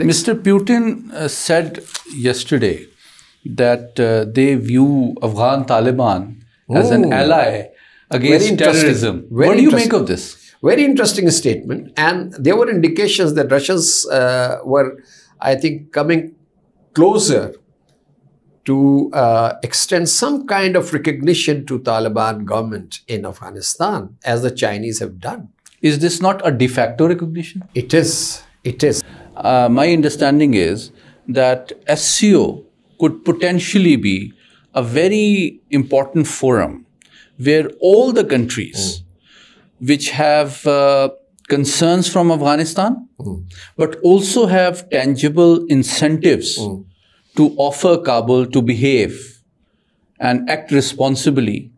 Mr. Putin said yesterday that they view Afghan Taliban as an ally against terrorism. What do you make of this? Very interesting statement. And there were indications that Russians were, I think, coming closer to extend some kind of recognition to Taliban government in Afghanistan, as the Chinese have done. Is this not a de facto recognition? It is. It is. My understanding is that SCO could potentially be a very important forum where all the countries which have concerns from Afghanistan, but also have tangible incentives to offer Kabul to behave and act responsibly,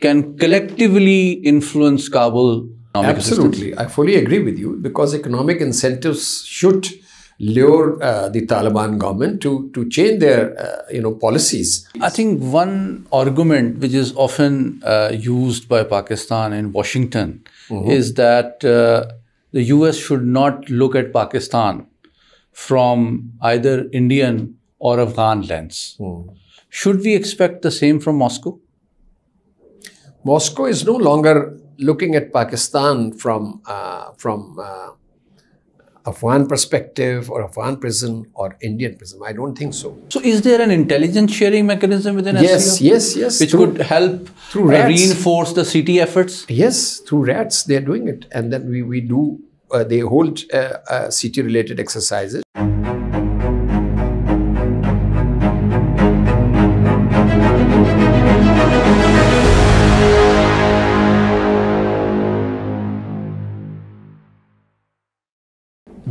can collectively influence Kabul. Absolutely. I fully agree with you, because economic incentives should lure the Taliban government to change their policies. I think one argument which is often used by Pakistan and Washington is that the US should not look at Pakistan from either Indian or Afghan lens. Should we expect the same from Moscow? Moscow is no longer looking at Pakistan from Afghan perspective or Afghan prism or Indian prism. I don't think so. So is there an intelligence sharing mechanism within SCO? Yes, yes. Which could help reinforce the CT efforts? Yes, through RATS they are doing it. And then we do, they hold CT related exercises.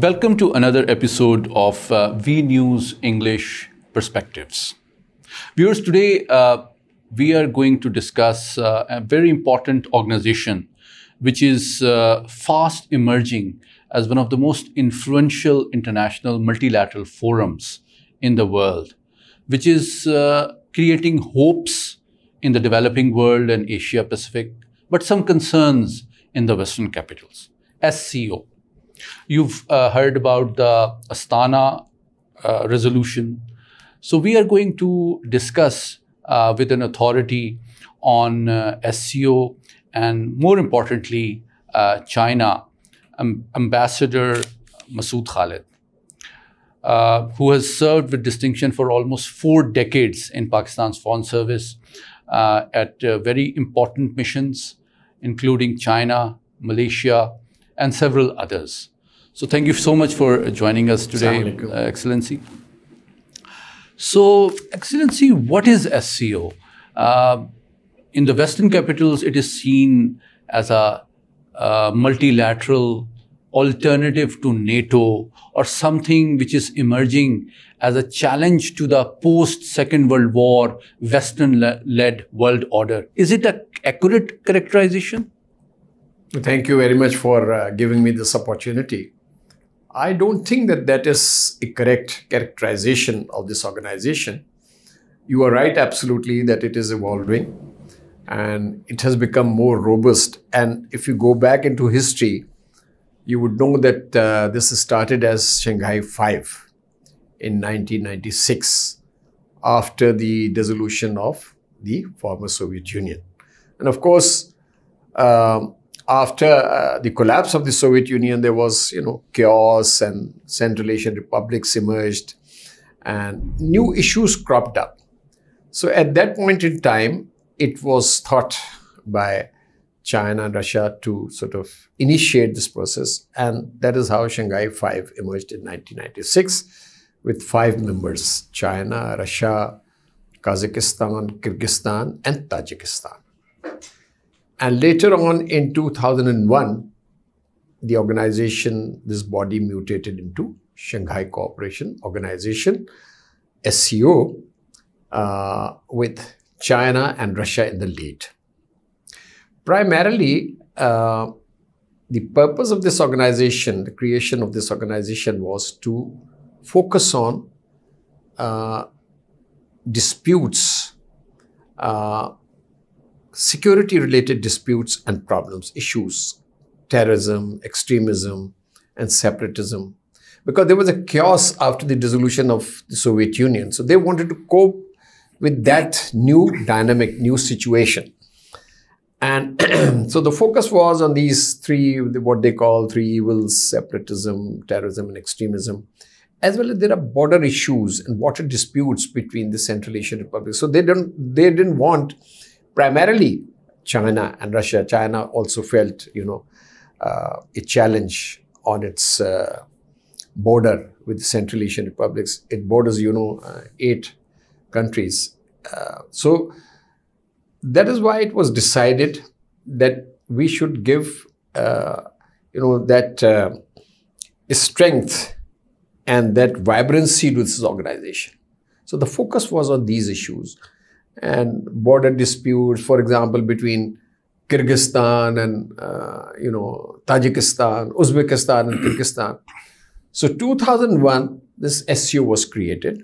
Welcome to another episode of VNews English Perspectives. Viewers, today we are going to discuss a very important organization which is fast emerging as one of the most influential international multilateral forums in the world, which is creating hopes in the developing world and Asia Pacific, but some concerns in the Western capitals. SCO. You've heard about the Astana resolution. So we are going to discuss with an authority on SCO and, more importantly, China, Ambassador Masood Khalid, who has served with distinction for almost 4 decades in Pakistan's foreign service at very important missions, including China, Malaysia, and several others. So thank you so much for joining us today, Excellency. So, Excellency, what is SCO? In the Western capitals, it is seen as a multilateral alternative to NATO, or something which is emerging as a challenge to the post-Second World War Western-led world order. Is it an accurate characterization? Thank you very much for giving me this opportunity. I don't think that that is a correct characterization of this organization. You are right, absolutely, that it is evolving and it has become more robust. And if you go back into history, you would know that this started as Shanghai Five in 1996 after the dissolution of the former Soviet Union. And of course, after the collapse of the Soviet Union, there was, chaos, and Central Asian republics emerged and new issues cropped up. So at that point in time, it was thought by China and Russia to sort of initiate this process. And that is how Shanghai Five emerged in 1996 with 5 members, China, Russia, Kazakhstan, Kyrgyzstan, and Tajikistan. And later on in 2001, the organization, this body mutated into Shanghai Cooperation Organization, SCO, with China and Russia in the lead. Primarily, the purpose of this organization, the creation of this organization, was to focus on disputes, security-related disputes and problems, issues, terrorism, extremism, and separatism. because there was a chaos after the dissolution of the Soviet Union. So they wanted to cope with that new dynamic, new situation. And so the focus was on these three, what they call three evils: separatism, terrorism, and extremism, as well as there are border issues and water disputes between the Central Asian republics. So they didn't want primarily China and Russia. China also felt, you know, a challenge on its border with the Central Asian republics. It borders, you know, 8 countries. So that is why it was decided that we should give, you know, that strength and that vibrancy to this organization. So the focus was on these issues and border disputes, for example, between Kyrgyzstan and, you know, Tajikistan, Uzbekistan and Kyrgyzstan. So 2001, this SCO was created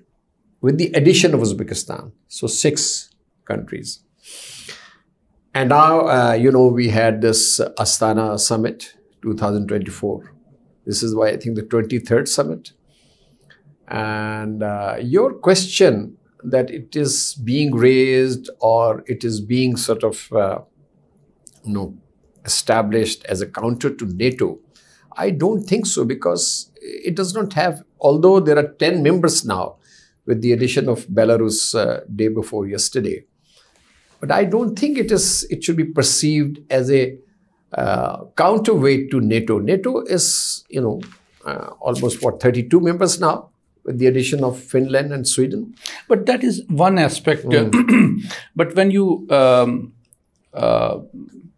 with the addition of Uzbekistan. So 6 countries. And now, you know, we had this Astana summit 2024. This is why I think the 23rd summit. And your question that it is being raised or it is being sort of, you know, established as a counter to NATO, I don't think so, because it does not have, although there are 10 members now with the addition of Belarus day before yesterday. But I don't think it is. It should be perceived as a counterweight to NATO. NATO is, you know, almost, what, 32 members now, with the addition of Finland and Sweden. But that is one aspect. Mm. But when you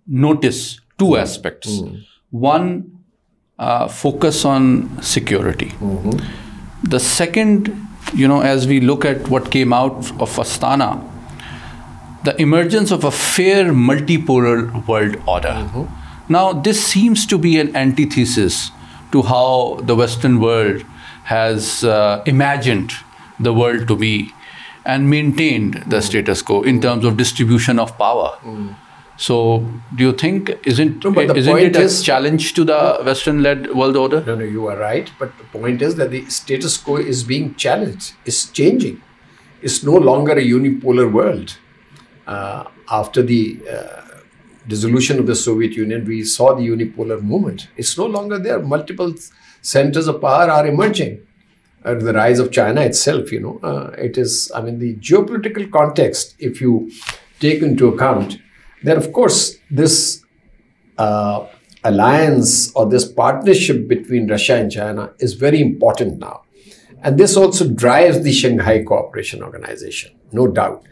notice two aspects, one, focus on security. Mm-hmm. The second, you know, as we look at what came out of Astana, the emergence of a fair multipolar world order. Mm-hmm. Now, this seems to be an antithesis to how the Western world has imagined the world to be and maintained the status quo in terms of distribution of power. Mm. So, do you think, isn't it a challenge to the Western-led world order? No, no, you are right. But the point is that the status quo is being challenged, it's changing. It's no longer a unipolar world. After the dissolution of the Soviet Union, we saw the unipolar movement. It's no longer there. Multiple centers of power are emerging. The rise of China itself, you know, it is, I mean, the geopolitical context, if you take into account, then of course, this alliance or this partnership between Russia and China is very important now. And this also drives the Shanghai Cooperation Organization, no doubt.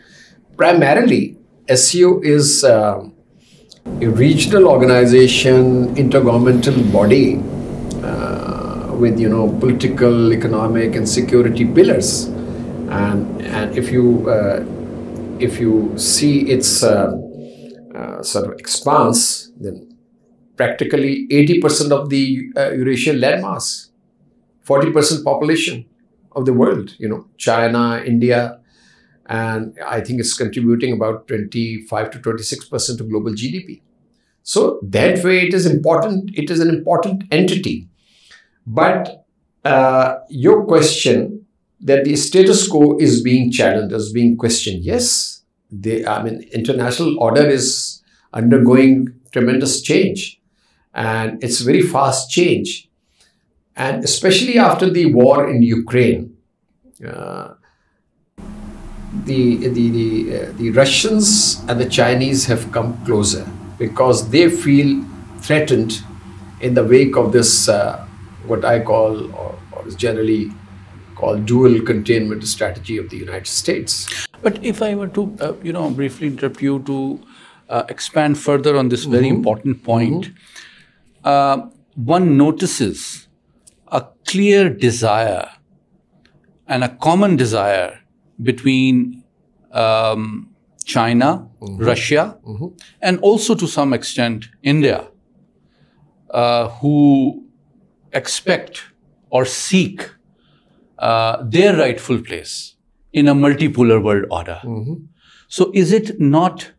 Primarily, SCO is a regional organization, intergovernmental body with, you know, political, economic, and security pillars. And if you see its sort of expanse, then practically 80% of the Eurasian landmass, 40% population of the world, you know, China, India. And I think it's contributing about 25 to 26% of global GDP. So that way it is important. It is an important entity. But your question that the status quo is being challenged, is being questioned. Yes, I mean, international order is undergoing tremendous change. And it's very fast change. And especially after the war in Ukraine, the Russians and the Chinese have come closer because they feel threatened in the wake of this what I call, or is generally called, dual containment strategy of the United States. But if I were to, you know, briefly interrupt you to expand further on this very important point, one notices a clear desire and a common desire between China, Russia, and also to some extent India, who expect or seek their rightful place in a multipolar world order. So is it not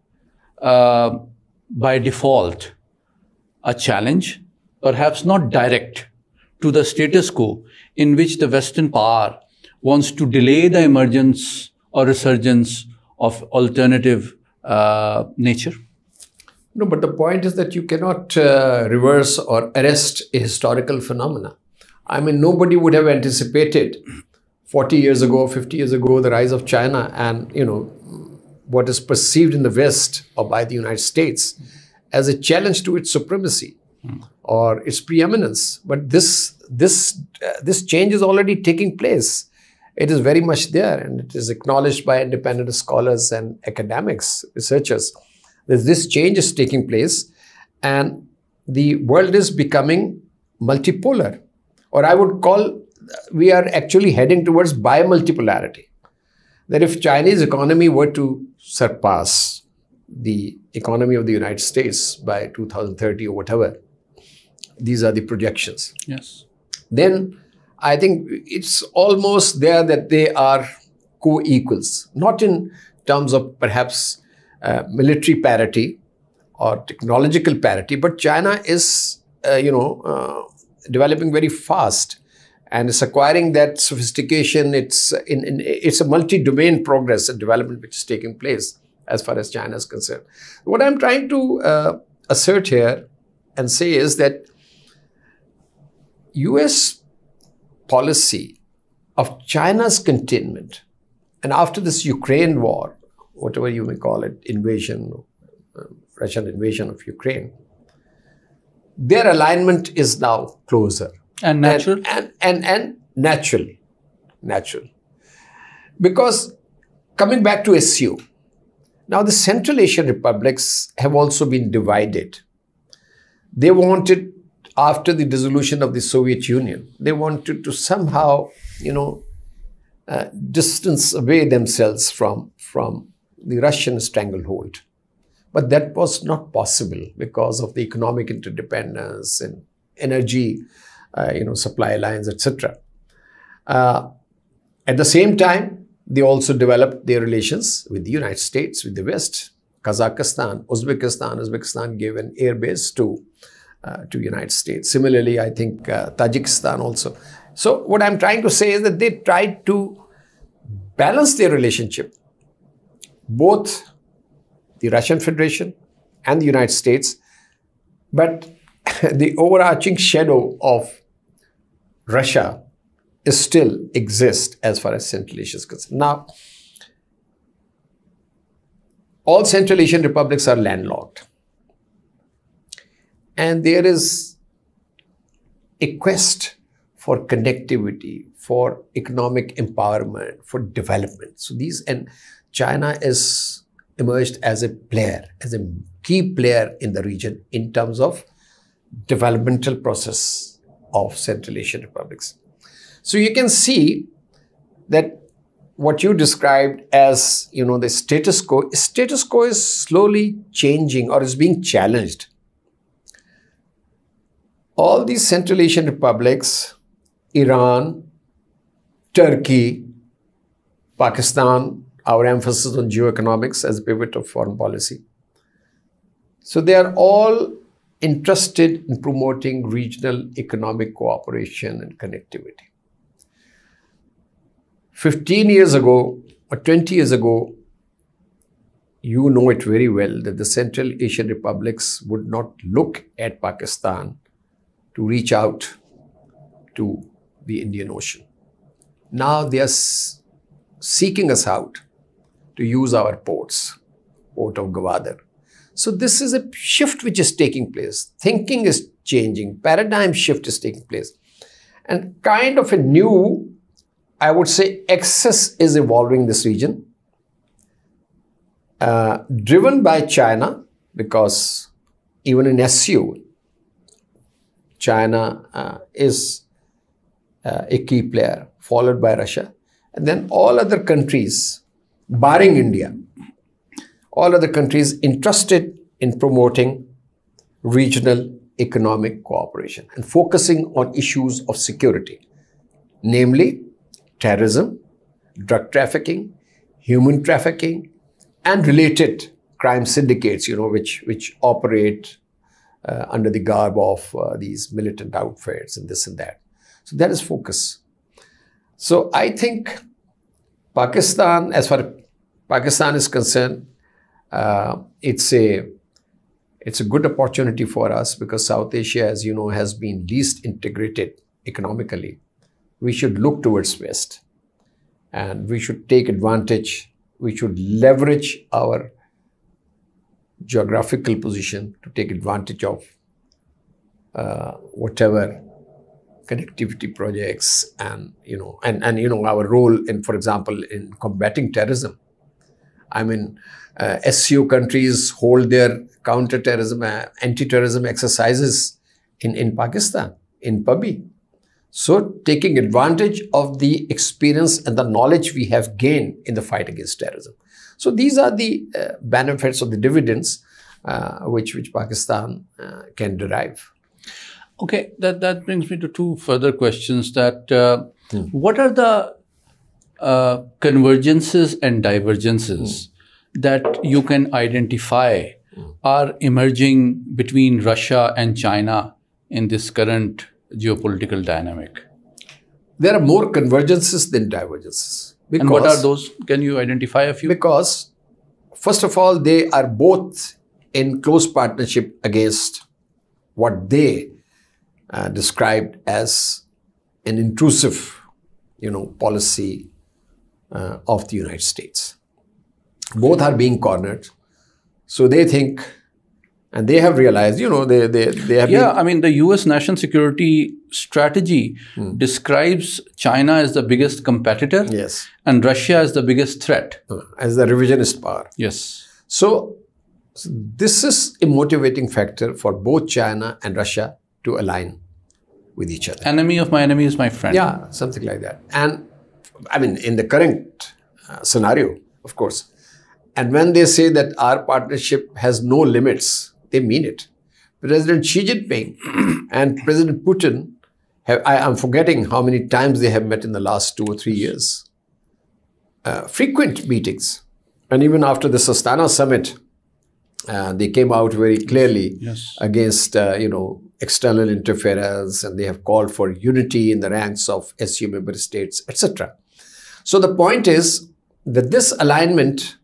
by default a challenge, perhaps not direct, to the status quo in which the Western power wants to delay the emergence or resurgence of alternative nature? No, but the point is that you cannot reverse or arrest a historical phenomena. I mean, nobody would have anticipated 40 years ago, 50 years ago, the rise of China and, you know, what is perceived in the West or by the United States as a challenge to its supremacy or its preeminence. But this change is already taking place. It is very much there, and it is acknowledged by independent scholars and academics, researchers. This change is taking place, and the world is becoming multipolar, or I would call, we are actually heading towards bimultipolarity. That if Chinese economy were to surpass the economy of the United States by 2030 or whatever, these are the projections. Yes. Then I think it's almost there that they are co-equals, not in terms of perhaps military parity or technological parity, but China is, developing very fast and is acquiring that sophistication. It's a multi-domain progress and development which is taking place as far as China is concerned. What I'm trying to assert here and say is that US policy of China's containment, and after this Ukraine war, whatever you may call it, invasion, Russian invasion of Ukraine, their alignment is now closer. And natural. And naturally. Natural. Because coming back to SU, now the Central Asian republics have also been divided. They wanted, after the dissolution of the Soviet Union, they wanted to somehow, distance away themselves from the Russian stranglehold. But that was not possible because of the economic interdependence and energy, supply lines, etc. At the same time, they also developed their relations with the United States, with the West, Kazakhstan, Uzbekistan. Uzbekistan gave an airbase to United States. Similarly, I think Tajikistan also. So what I'm trying to say is that they tried to balance their relationship, both the Russian Federation and the United States, but the overarching shadow of Russia is still exists as far as Central Asia is concerned. Now, all Central Asian republics are landlocked, and there is a quest for connectivity, for economic empowerment, for development. So these, and China is emerged as a player, as a key player in the region in terms of developmental process of Central Asian republics. So you can see that what you described as, the status quo is slowly changing or is being challenged. All these Central Asian republics, Iran, Turkey, Pakistan, our emphasis on geoeconomics as a pivot of foreign policy. So they are all interested in promoting regional economic cooperation and connectivity. 15 years ago or 20 years ago, you know it very well that the Central Asian republics would not look at Pakistan to reach out to the Indian Ocean. Now they are seeking us out to use our ports, port of Gwadar. So this is a shift which is taking place. Thinking is changing. Paradigm shift is taking place. And kind of a new, I would say, axis is evolving this region, driven by China, because even in SU, China is a key player, followed by Russia. And then all other countries, barring India, all other countries interested in promoting regional economic cooperation and focusing on issues of security, namely terrorism, drug trafficking, human trafficking, and related crime syndicates, which operate under the garb of these militant outfits and this and that. So that is focus. So I think Pakistan, as far as Pakistan is concerned, it's a good opportunity for us because South Asia, as you know, has been least integrated economically. We should look towards West and we should take advantage. We should leverage our geographical position to take advantage of whatever connectivity projects and our role in, for example, in combating terrorism. I mean, SCO countries hold their counter-terrorism, anti-terrorism exercises in Pakistan, in Pabbi. So taking advantage of the experience and the knowledge we have gained in the fight against terrorism. So these are the benefits or the dividends which Pakistan can derive. Okay, that brings me to two further questions. That what are the convergences and divergences that you can identify are emerging between Russia and China in this current geopolitical dynamic? There are more convergences than divergences. Because, and what are those? Can you identify a few? Because, first of all, they are both in close partnership against what they described as an intrusive, policy of the United States. Both are being cornered. So they think, and they have realized, they have been... I mean, the US national security strategy describes China as the biggest competitor and Russia as the biggest threat. As the revisionist power. Yes. So this is a motivating factor for both China and Russia to align with each other. Enemy of my enemy is my friend. Yeah, something like that. And I mean, in the current scenario, of course. And when they say that our partnership has no limits, they mean it. President Xi Jinping and President Putin have, I'm forgetting how many times they have met in the last 2 or 3 years. Frequent meetings. And even after the Astana summit, they came out very clearly against, external interference, and they have called for unity in the ranks of SU member states, etc. So the point is that this alignment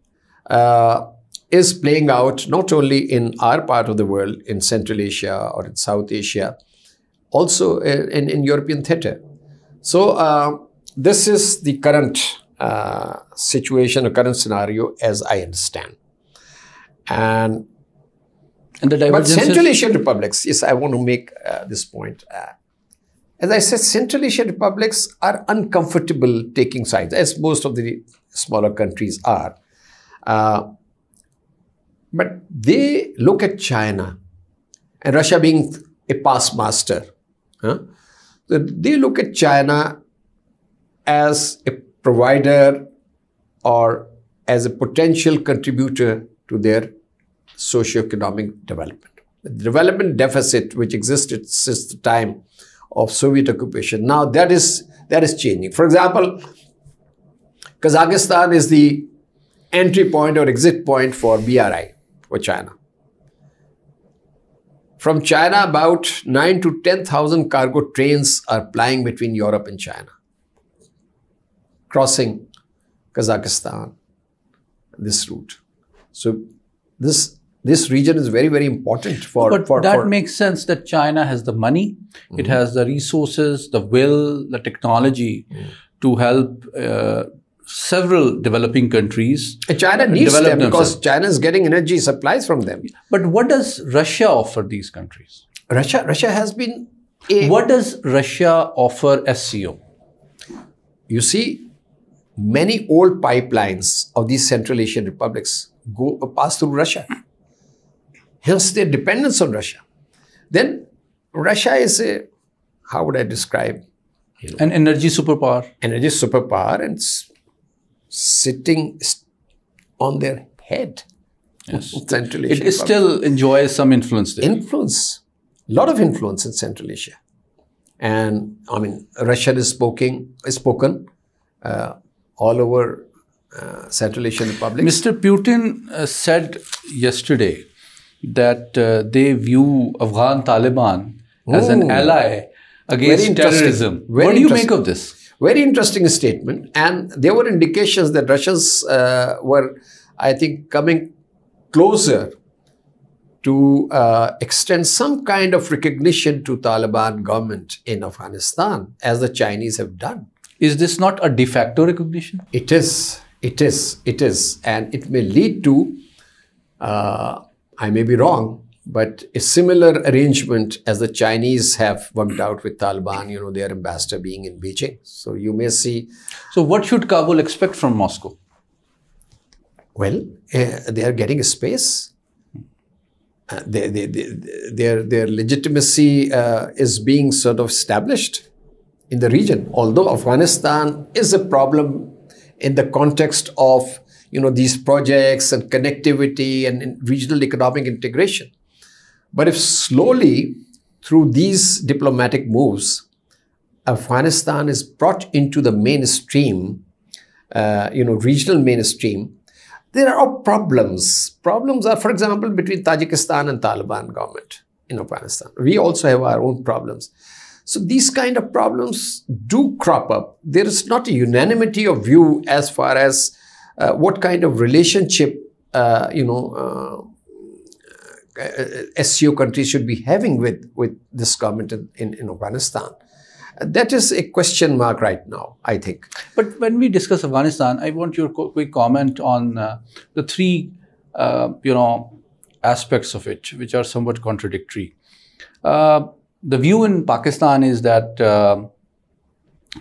is playing out not only in our part of the world, in Central Asia or in South Asia, also in European theatre. So this is the current situation or current scenario as I understand. But Central Asian republics, yes, I want to make this point. As I said, Central Asian republics are uncomfortable taking sides, as most of the smaller countries are. But they look at China and Russia being a past master. They look at China as a provider or as a potential contributor to their socio-economic development. The development deficit which existed since the time of Soviet occupation, now that is changing. For example, Kazakhstan is the entry point or exit point for BRI, for China. From China, about 9,000 to 10,000 cargo trains are plying between Europe and China, crossing Kazakhstan, this route. So this region is very, very important for... But that makes sense that China has the money, it has the resources, the will, the technology to help... several developing countries. China needs them because China is getting energy supplies from them. But what does Russia offer these countries? Russia has been... What does Russia offer SCO? You see, many old pipelines of these Central Asian republics pass through Russia. Hence their dependence on Russia. Then Russia is a... How would I describe? An energy superpower. Energy superpower, and sitting on their head. Yes. Central Asia. It still enjoys some influence there. Influence. A lot of influence in Central Asia. And I mean, Russian is spoken all over Central Asian Republic. Mr. Putin said yesterday that they view Afghan Taliban as an ally against terrorism. What do you make of this? Very interesting statement. And there were indications that Russians were, I think, coming closer to extend some kind of recognition to Taliban government in Afghanistan, as the Chinese have done. Is this not a de facto recognition? It is. It is. It is. And it may lead to, I may be wrong, but a similar arrangement as the Chinese have worked out with Taliban, you know, their ambassador being in Beijing. So you may see. So what should Kabul expect from Moscow? Well, they are getting a space. Their legitimacy is being sort of established in the region. Although Afghanistan is a problem in the context of, you know, these projects and connectivity and regional economic integration. But if slowly, through these diplomatic moves, Afghanistan is brought into the mainstream, you know, regional mainstream, there are problems. Problems are, for example, between Tajikistan and Taliban government in Afghanistan. We also have our own problems. So these kind of problems do crop up. There is not a unanimity of view as far as what kind of relationship, you know, SCO countries should be having with this government in Afghanistan. That is a question mark right now, I think. But when we discuss Afghanistan, I want your quick comment on the three, you know, aspects of it, which are somewhat contradictory. The view in Pakistan is that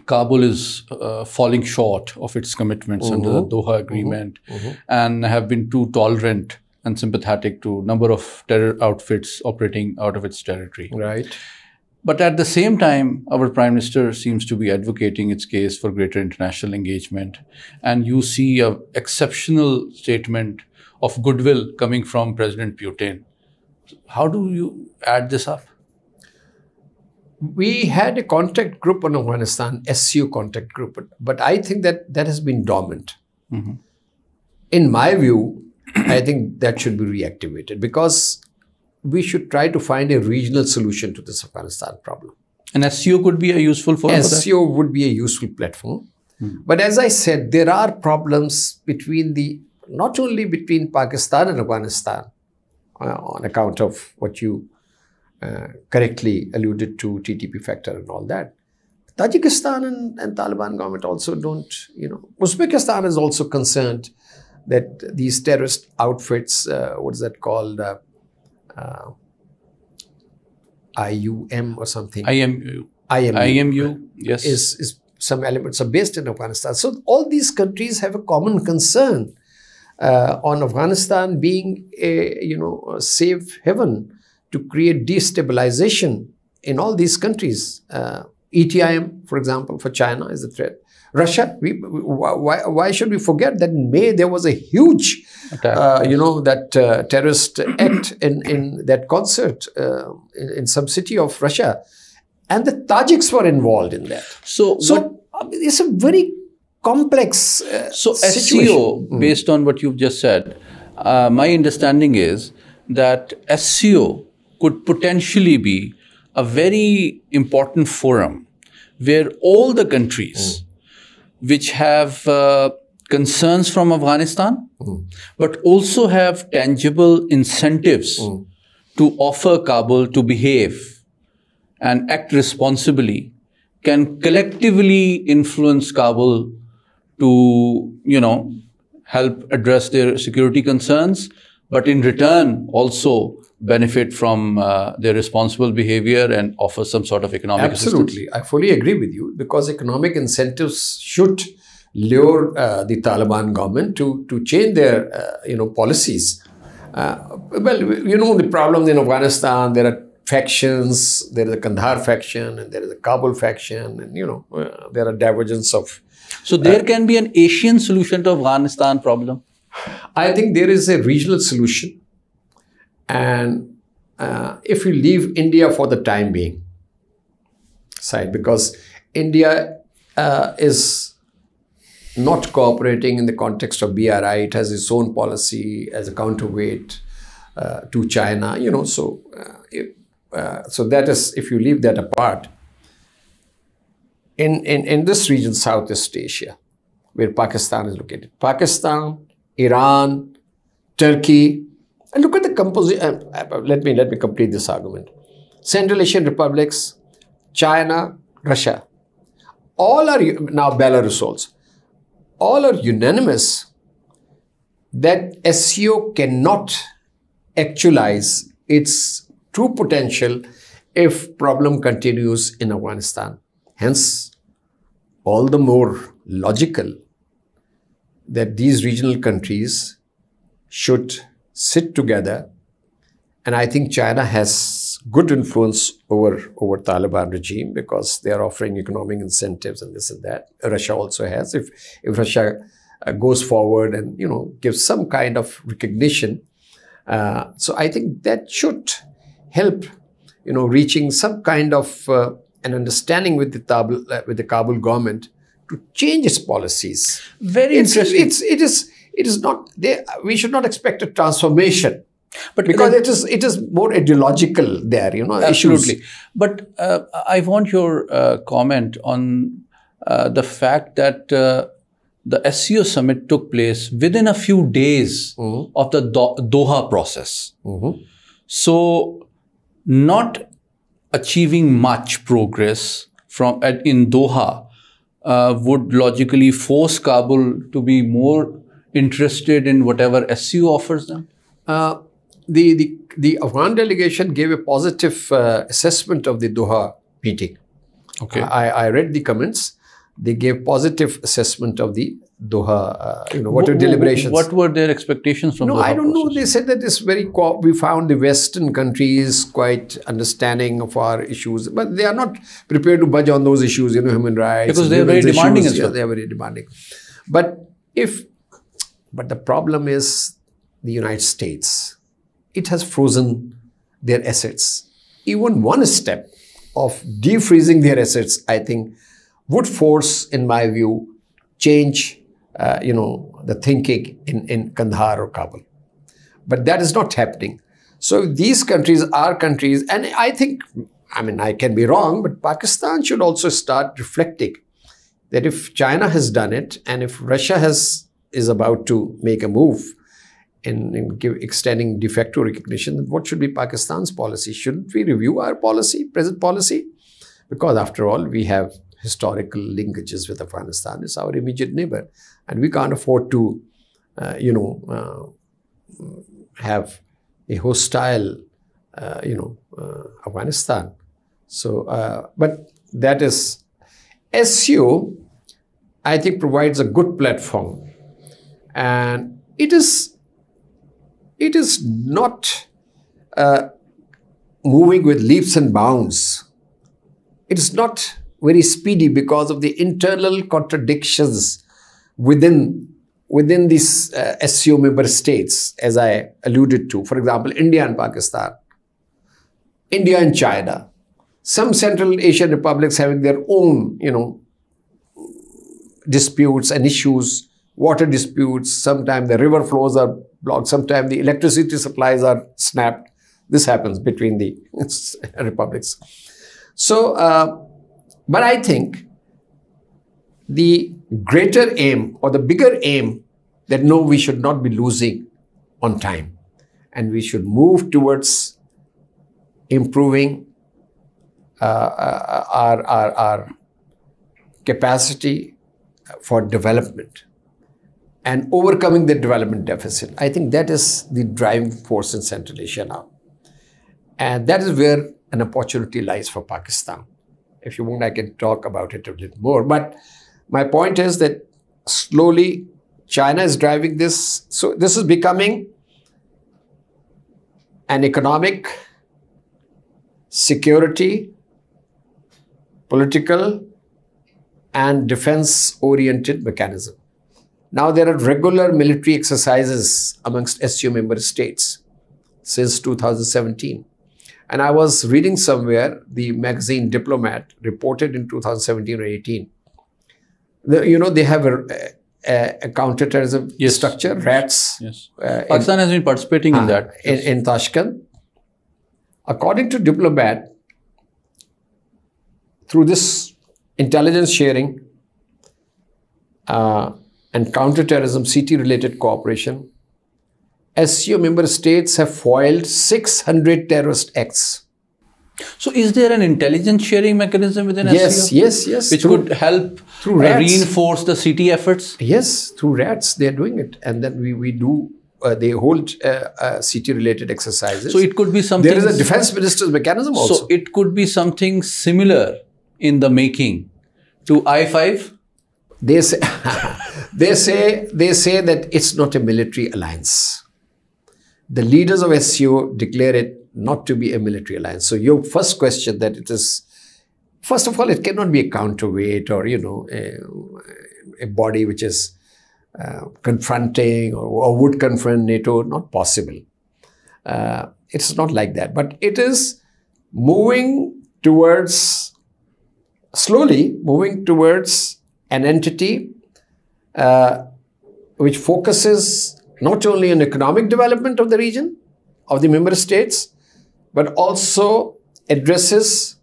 Kabul is falling short of its commitments under the Doha Agreement and have been too tolerant and sympathetic to number of terror outfits operating out of its territory. Right. But at the same time, our Prime Minister seems to be advocating its case for greater international engagement. And you see an exceptional statement of goodwill coming from President Putin. How do you add this up? We had a contact group on Afghanistan, SCO contact group, but I think that that has been dormant. In my view, I think that should be reactivated because we should try to find a regional solution to this Afghanistan problem. And SCO could be a useful forum. SCO would be a useful platform. But as I said, there are problems between not only between Pakistan and Afghanistan on account of what you correctly alluded to, TTP factor and all that. Tajikistan and Taliban government also don't, you know, Uzbekistan is also concerned that these terrorist outfits, what is that called? IUM or something. IMU. IMU, yes. Is some elements are based in Afghanistan. So all these countries have a common concern on Afghanistan being a, you know, a safe haven to create destabilization in all these countries. ETIM, for example, for China is a threat. Russia, why should we forget that in May there was a huge, you know, that terrorist act in that concert in some city of Russia. And the Tajiks were involved in that. So it's a very complex situation. SCO, based on what you've just said, my understanding is that SCO could potentially be a very important forum where all the countries which have concerns from Afghanistan, but also have tangible incentives to offer Kabul to behave and act responsibly, can collectively influence Kabul to, you know, help address their security concerns, but in return also benefit from their responsible behavior and offer some sort of economic assistance. Absolutely. I fully agree with you because economic incentives should lure the Taliban government to change their, you know, policies. Well, you know, the problem in Afghanistan, there are factions, there is a Kandahar faction and there is a Kabul faction and, you know, there are divergence of... So there can be an Asian solution to Afghanistan problem? I think there is a regional solution. And if you leave India for the time being side, because India is not cooperating in the context of BRI, it has its own policy as a counterweight to China, you know, so that is, if you leave that apart, in this region, Southeast Asia, where Pakistan is located. Pakistan, Iran, Turkey, and look at the composition. Let me complete this argument. Central Asian republics, China, Russia, all are now Belarus also. All are unanimous that SCO cannot actualize its true potential if problem continues in Afghanistan. Hence, all the more logical that these regional countries should sit together. And I think China has good influence over Taliban regime because they are offering economic incentives and this and that. Russia also has. If Russia goes forward and, you know, gives some kind of recognition. So I think that should help, you know, reaching some kind of an understanding with the Kabul government to change its policies. Very interesting. It is not there. We should not expect a transformation, but because it is more ideological there. You know, absolutely. Issues. But I want your comment on the fact that the SCO summit took place within a few days of the Doha process. So not achieving much progress from in Doha would logically force Kabul to be more interested in whatever SCO offers them. The Afghan delegation gave a positive assessment of the Doha meeting. Okay, I read the comments. They gave positive assessment of the Doha, you know, what were deliberations. What were their expectations from Doha? No, I don't know. They said that we found the Western countries quite understanding of our issues, but they are not prepared to budge on those issues, you know, human rights. Because they are very demanding as well. Yeah, they are very demanding. But the problem is the United States. It has frozen their assets. Even one step of defreezing their assets, I think, would force, in my view, change, you know, the thinking in Kandahar or Kabul. But that is not happening. So these countries are countries, and I think, I mean, I can be wrong, but Pakistan should also start reflecting that if China has done it, and if Russia is about to make a move in extending de facto recognition, what should be Pakistan's policy? Shouldn't we review our policy, present policy? Because after all, we have historical linkages with Afghanistan. It's our immediate neighbor. And we can't afford to, you know, have a hostile, you know, Afghanistan. So, but that is, SCO, I think, provides a good platform. And it is not moving with leaps and bounds. It is not very speedy because of the internal contradictions within these SCO member states, as I alluded to. For example, India and Pakistan, India and China, some Central Asian republics having their own, you know, disputes and issues. Water disputes, sometimes the river flows are blocked, sometimes the electricity supplies are snapped. This happens between the republics. So, but I think the greater aim or the bigger aim that no, we should not be losing on time and we should move towards improving our capacity for development and overcoming the development deficit. I think that is the driving force in Central Asia now. And that is where an opportunity lies for Pakistan. If you want, I can talk about it a little more. But my point is that slowly China is driving this. So this is becoming an economic, security, political, and defense-oriented mechanism. Now, there are regular military exercises amongst SCO member states since 2017. And I was reading somewhere, the magazine Diplomat reported in 2017 or 18. You know, they have a counterterrorism structure, RATS. Yes. Pakistan has been participating in that. Yes. In Tashkent. According to Diplomat, through this intelligence sharing, and counterterrorism CT-related cooperation. SCO member states have foiled 600 terrorist acts. So is there an intelligence sharing mechanism within SCO? Yes, yes. Which could help reinforce the CT efforts? Yes, through RATS they are doing it. And then we do, they hold CT-related exercises. So it could be something... There is a defense minister's mechanism also. So it could be something similar in the making to I-5? They say, they say that it's not a military alliance. The leaders of SCO declare it not to be a military alliance. So your first question that it is, first of all, it cannot be a counterweight or, you know, a body which is confronting or would confront NATO. Not possible. It's not like that. But it is moving towards, slowly moving towards an entity which focuses not only on economic development of the region, of the member states, but also addresses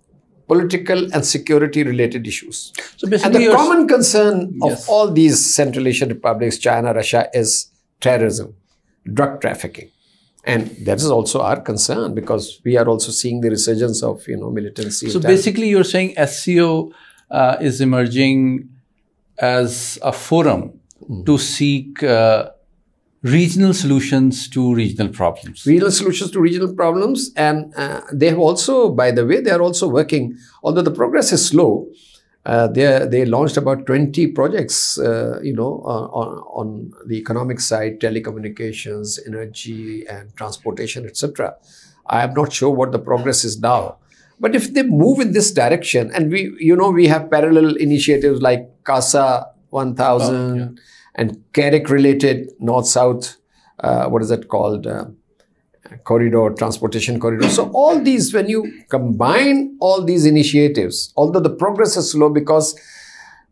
political and security related issues. So basically, and the common concern of all these Central Asian republics, China, Russia, is terrorism, drug trafficking. And that is also our concern because we are also seeing the resurgence of, you know, militancy. So basically you're saying SCO is emerging as a forum to seek regional solutions to regional problems. Regional solutions to regional problems. And they have also, by the way, they are also working, although the progress is slow, they launched about 20 projects, you know, on the economic side, telecommunications, energy and transportation, etc. I am not sure what the progress is now. But if they move in this direction, and we, you know, we have parallel initiatives like CASA 1000 and CARIC-related North-South, what is that called, corridor, transportation corridor. So all these, when you combine all these initiatives, although the progress is slow because,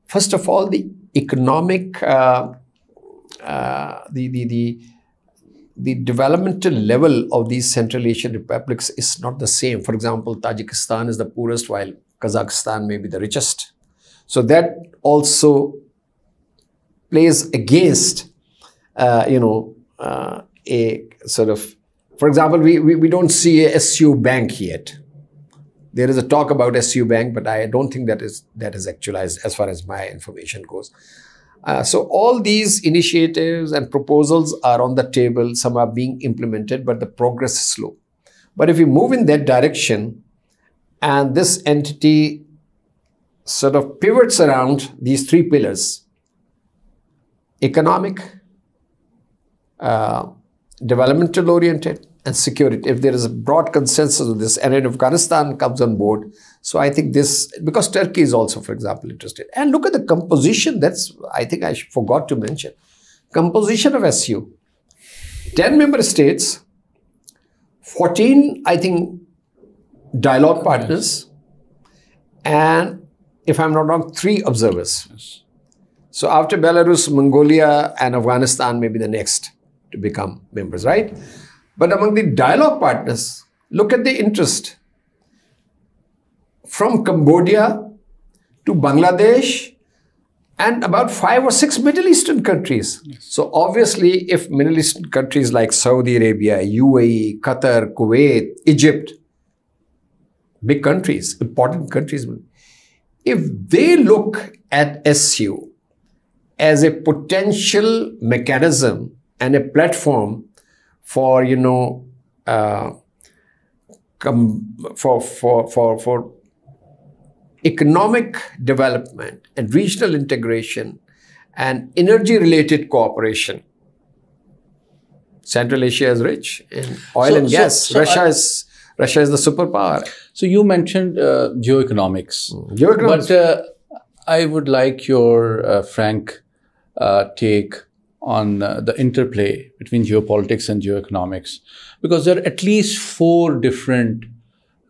first of all, the economic, the developmental level of these Central Asian republics is not the same. For example, Tajikistan is the poorest while Kazakhstan may be the richest. So that also plays against, you know, a sort of, for example, we don't see a SCO bank yet. There is a talk about SCO bank, but I don't think that is actualized as far as my information goes. So all these initiatives and proposals are on the table. Some are being implemented, but the progress is slow. But if we move in that direction and this entity sort of pivots around these three pillars, economic, developmental oriented and security, if there is a broad consensus of this and if Afghanistan comes on board, so I think this, because Turkey is also, for example, interested. And look at the composition, that's, I think I forgot to mention, composition of SCO, 10 member states, 14, I think, dialogue partners, and if I'm not wrong, 3 observers. So after Belarus, Mongolia and Afghanistan may be the next to become members, right? But among the dialogue partners, look at the interest. From Cambodia to Bangladesh and about 5 or 6 Middle Eastern countries. Yes. So obviously, if Middle Eastern countries like Saudi Arabia, UAE, Qatar, Kuwait, Egypt, big countries, important countries, if they look at SCO as a potential mechanism and a platform for, you know, for economic development and regional integration and energy-related cooperation. Central Asia is rich in oil and gas. Russia is the superpower. So you mentioned geoeconomics. Geoeconomics. But I would like your frank take on the interplay between geopolitics and geoeconomics, because there are at least 4 different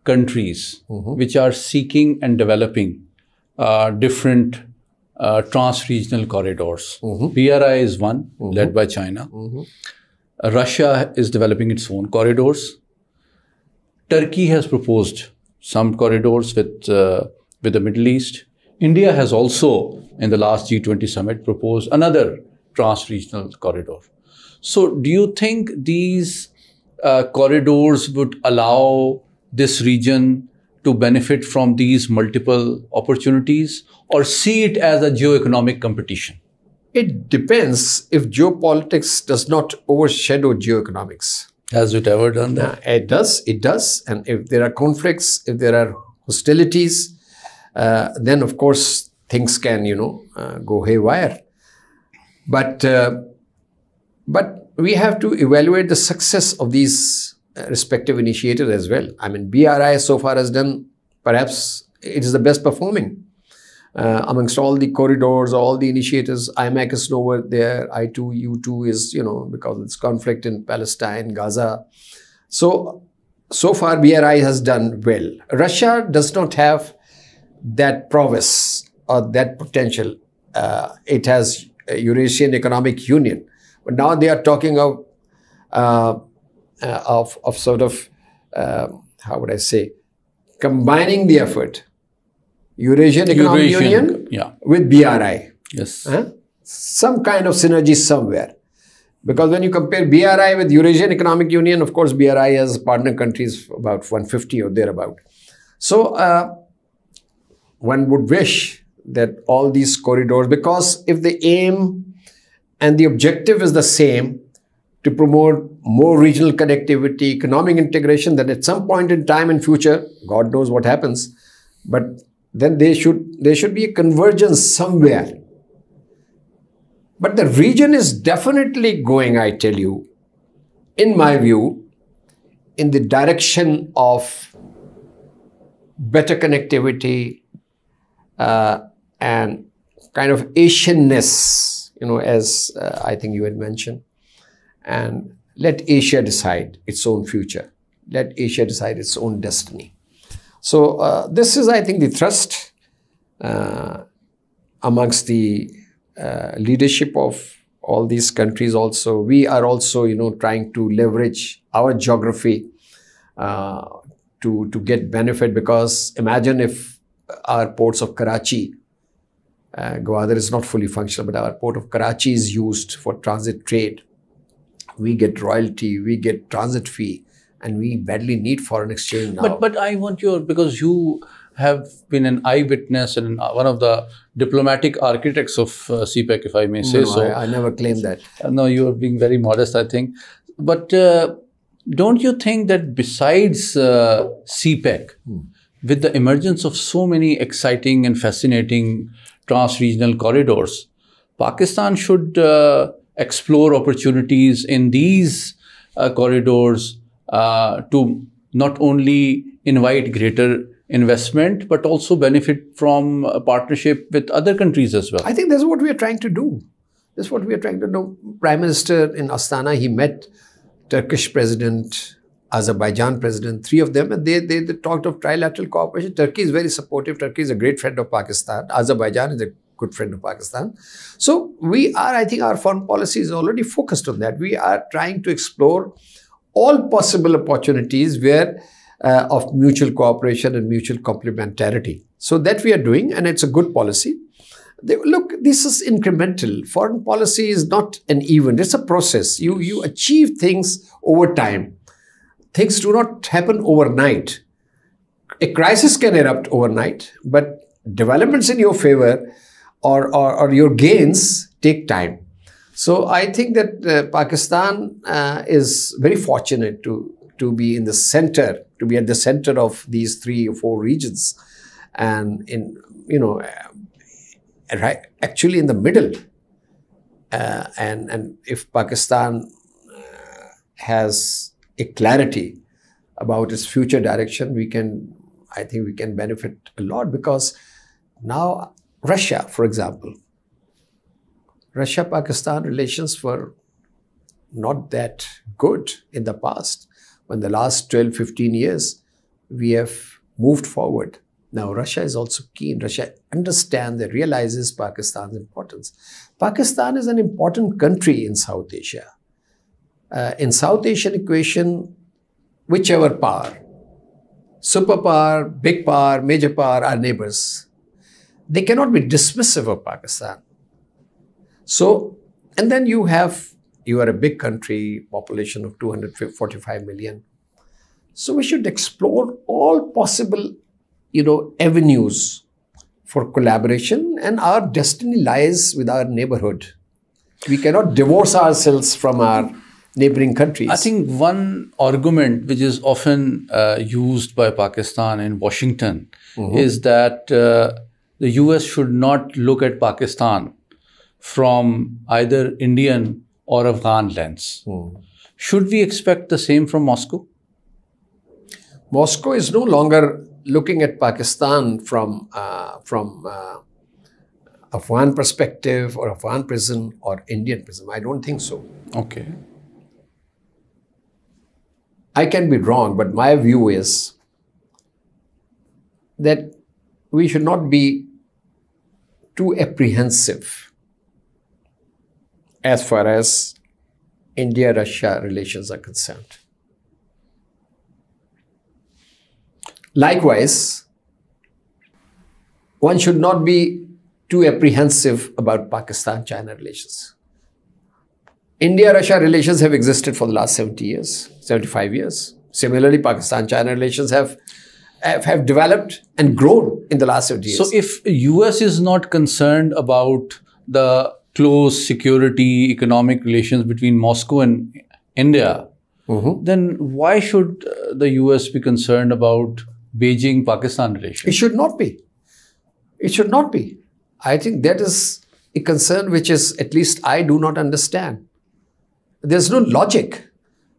countries which are seeking and developing different trans-regional corridors. BRI is one, led by China. Russia is developing its own corridors. Turkey has proposed some corridors with the Middle East. India has also, in the last G20 summit, proposed another trans-regional corridor. So do you think these corridors would allow this region to benefit from these multiple opportunities, or see it as a geo-economic competition? It depends if geopolitics does not overshadow geoeconomics. Has it ever done that? It does, it does. And if there are conflicts, if there are hostilities, then of course things can, go haywire. But we have to evaluate the success of these respective initiatives as well. I mean, BRI so far has done, perhaps it is the best performing amongst all the corridors, all the initiatives. IMAC is nowhere there, I2, U2 is, because of this conflict in Palestine, Gaza. So far BRI has done well. Russia does not have that prowess or that potential. It has Eurasian Economic Union. But now they are talking of how would I say, combining the effort, Eurasian Economic Union with BRI. Yes. Some kind of synergy somewhere. Because when you compare BRI with Eurasian Economic Union, of course, BRI has partner countries about 150 or thereabout. So one would wish that all these corridors, because if the aim and the objective is the same, to promote more regional connectivity, economic integration, then at some point in time in future, God knows what happens, but then there should be a convergence somewhere. But the region is definitely going, I tell you, in my view, in the direction of better connectivity and kind of Asianness, as I think you had mentioned. And let Asia decide its own future. Let Asia decide its own destiny. So this is, I think, the thrust amongst the leadership of all these countries also. We are also, trying to leverage our geography to get benefit, because imagine if our ports of Karachi, Gwadar is not fully functional, but our port of Karachi is used for transit trade. We get royalty, we get transit fee, and we badly need foreign exchange now. But I want your, because you have been an eyewitness and one of the diplomatic architects of CPEC, if I may say so. I never claimed that. No, you are being very modest, I think. But don't you think that besides CPEC, with the emergence of so many exciting and fascinating trans-regional corridors, Pakistan should explore opportunities in these corridors to not only invite greater investment, but also benefit from a partnership with other countries as well? I think that's what we are trying to do. That's what we are trying to do. Prime Minister in Astana, he met Turkish President, Azerbaijan President, three of them, and they talked of trilateral cooperation. Turkey is very supportive. Turkey is a great friend of Pakistan. Azerbaijan is a good friend of Pakistan. So we are, I think our foreign policy is already focused on that. We are trying to explore all possible opportunities where of mutual cooperation and mutual complementarity. So that we are doing, and it's a good policy. Look, this is incremental. Foreign policy is not an event. It's a process. You achieve things over time. Things do not happen overnight. A crisis can erupt overnight, but developments in your favor or your gains take time. So I think that Pakistan is very fortunate to be in the center, to be at the center of these 3 or 4 regions, and in right, actually in the middle. And if Pakistan has a clarity about its future direction, I think we can benefit a lot, because now Russia, for example, Russia-Pakistan relations were not that good in the past. When the last 12-15 years, we have moved forward. Now Russia is also keen. Russia understands and realizes Pakistan's importance. Pakistan is an important country in South Asia. In South Asian equation, whichever power, superpower, big power, major power, our neighbors. they cannot be dismissive of Pakistan. So, and then you have, you are a big country, population of 245 million. So we should explore all possible, avenues for collaboration, and our destiny lies with our neighborhood. We cannot divorce ourselves from our neighboring countries. I think one argument which is often used by Pakistan in Washington is that the US should not look at Pakistan from either Indian or Afghan lens. Should we expect the same from Moscow? Moscow is no longer looking at Pakistan from Afghan perspective or Afghan prism or Indian prism. I don't think so. Okay. I can be wrong, but my view is that we should not be too apprehensive as far as India-Russia relations are concerned. Likewise, one should not be too apprehensive about Pakistan-China relations. India-Russia relations have existed for the last 70 years, 75 years. Similarly, Pakistan-China relations have developed and grown in the last 70 years. So if US is not concerned about the close security, economic relations between Moscow and India, then why should the US be concerned about Beijing-Pakistan relations? It should not be. It should not be. I think that is a concern which is, at least I do not understand. There's no logic.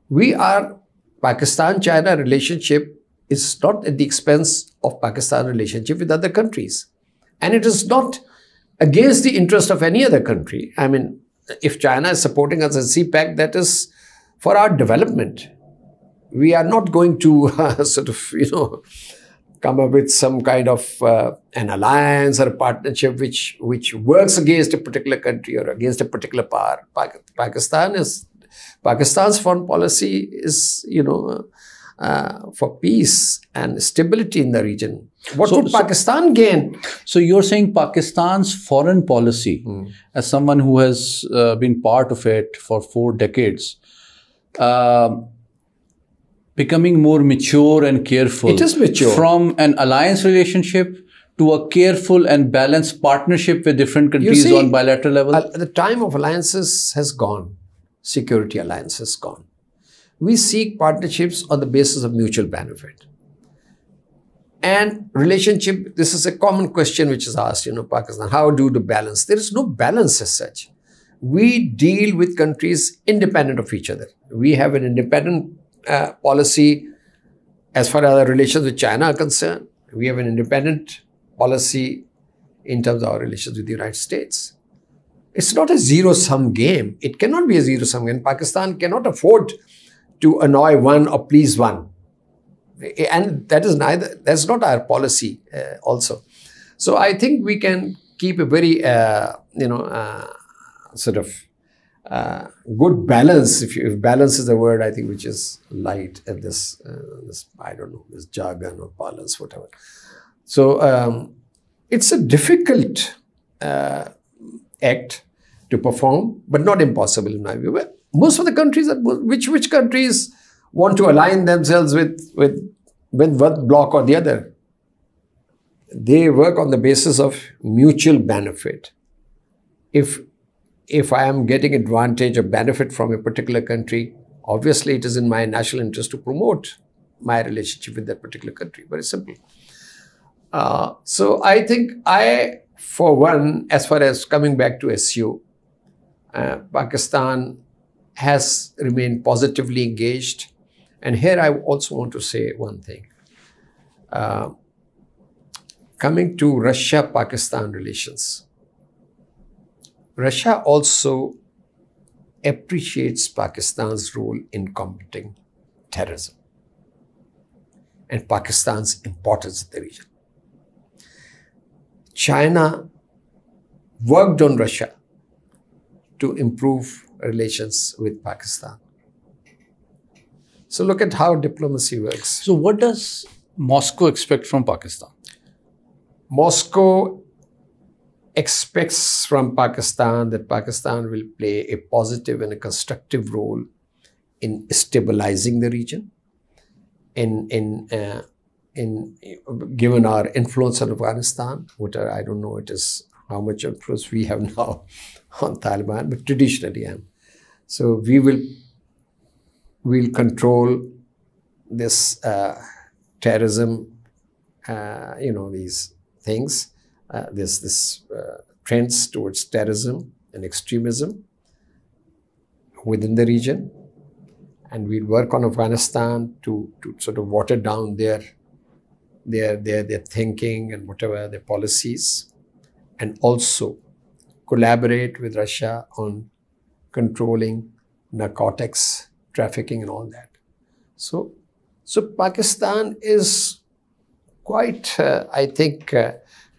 We are, Pakistan-China relationship is not at the expense of Pakistan relationship with other countries. And it is not against the interest of any other country. I mean, if China is supporting us in CPEC, that is for our development. We are not going to come up with some kind of an alliance or a partnership which works against a particular country or against a particular power. Pakistan's foreign policy is, for peace and stability in the region. What would Pakistan gain? So you're saying Pakistan's foreign policy, as someone who has been part of it for 4 decades, becoming more mature and careful. It is mature. From an alliance relationship to a careful and balanced partnership with different countries on bilateral level. The time of alliances has gone. Security alliance has gone. We seek partnerships on the basis of mutual benefit. And relationship, this is a common question which is asked, Pakistan, how do you balance? There is no balance as such. We deal with countries independent of each other. We have an independent policy as far as our relations with China are concerned. We have an independent policy in terms of our relations with the United States. It's not a zero-sum game. It cannot be a zero-sum game. Pakistan cannot afford to annoy one or please one. And that is neither, that's not our policy also. So I think we can keep a very, good balance, if balance is a word, I think, which is light at this, I don't know, this jargon or balance, whatever. So, it's a difficult act to perform, but not impossible in my view. Well, most of the countries, which countries want to align themselves with one bloc or the other? They work on the basis of mutual benefit. If I am getting advantage or benefit from a particular country, obviously it is in my national interest to promote my relationship with that particular country. Very simple. So I think for one, as far as coming back to SU, Pakistan has remained positively engaged. And here I also want to say one thing. Coming to Russia-Pakistan relations. Russia also appreciates Pakistan's role in combating terrorism and Pakistan's importance in the region. China worked on Russia to improve relations with Pakistan. So look at how diplomacy works. So what does Moscow expect from Pakistan? Moscow expects from Pakistan that Pakistan will play a positive and a constructive role in stabilizing the region. Given our influence on Afghanistan, which I don't know it is how much influence we have now on Taliban, but traditionally so we'll control this terrorism, these things, this trends towards terrorism and extremism within the region, and we'll work on Afghanistan to sort of water down their thinking and whatever their policies, and also collaborate with Russia on controlling narcotics trafficking and all that. So Pakistan is quite, I think,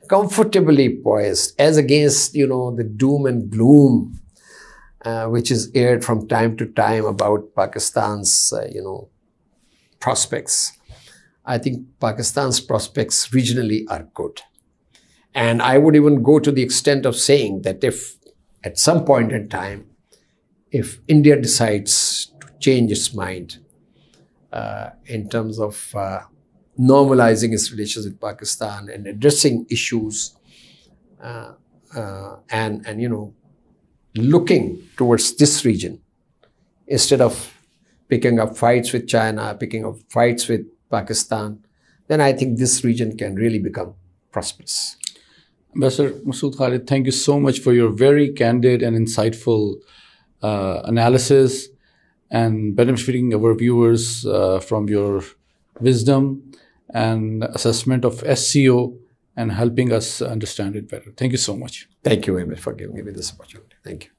comfortably poised as against, the doom and gloom which is aired from time to time about Pakistan's, prospects. I think Pakistan's prospects regionally are good. And I would even go to the extent of saying that if at some point in time, if India decides to change its mind in terms of normalizing its relations with Pakistan and addressing issues and looking towards this region instead of picking up fights with China, picking up fights with Pakistan, then I think this region can really become prosperous. Ambassador Masood Khalid, thank you so much for your very candid and insightful analysis and benefiting our viewers from your wisdom and assessment of SCO and helping us understand it better. Thank you so much. Thank you very much for giving me this opportunity. Thank you.